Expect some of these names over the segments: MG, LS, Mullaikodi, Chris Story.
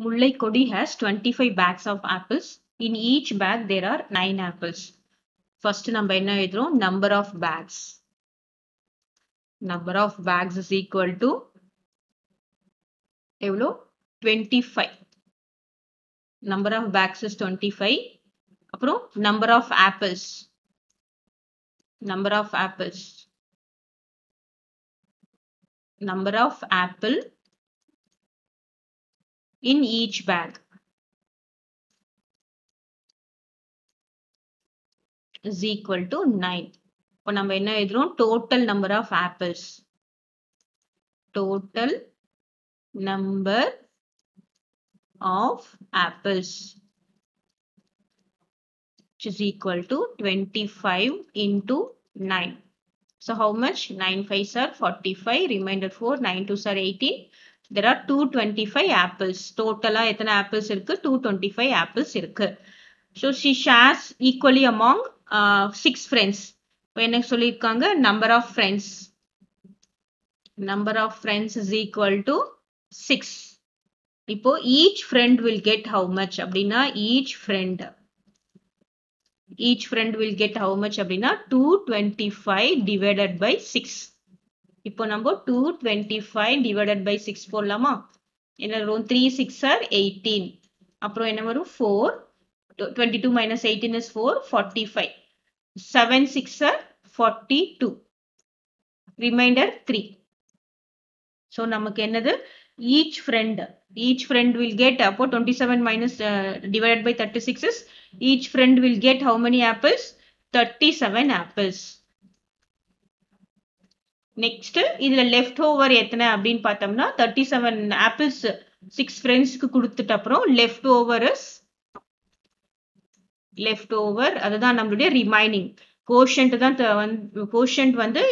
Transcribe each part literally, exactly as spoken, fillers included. Mullaikodi has twenty-five bags of apples. In each bag there are nine apples. First number number of bags. Number of bags is equal to twenty-five. Number of bags is twenty-five. Number of apples. Number of apples. Number of apple in each bag is equal to nine. Total number of apples. Total number of apples, which is equal to twenty-five into nine. So how much? nine fives are forty-five, remainder four, nine twos are eighteen. There are two hundred twenty-five apples. Total etana apples irukku? two hundred twenty-five apples irukku. So she shares equally among uh, six friends. Number of friends. Number of friends is equal to six. Ipo each friend will get how much? Abdina each friend. Each friend will get how much? Abdina two hundred twenty-five divided by six. Ipo number two hundred twenty-five divided by six for lama. In a row three six are eighteen. Apro number four. twenty-two minus eighteen is four, forty-five. seven six are forty-two. Remainder three. So, namak enadhu each friend. Each friend will get appo twenty-seven minus uh, divided by thirty-six is. Each friend will get how many apples? thirty-seven apples. Next, idhula leftover ethana appdin paathamna thirty-seven apples six friends ku kuduthutta appo leftover is leftover adhaan nammude remaining quotient dhaan quotient vandu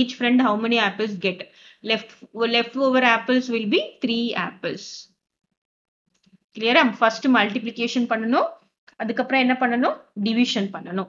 each friend how many apples get left leftover apples will be three apples. Clear? First multiplication pannano, adukapra enna pannano, division pannano.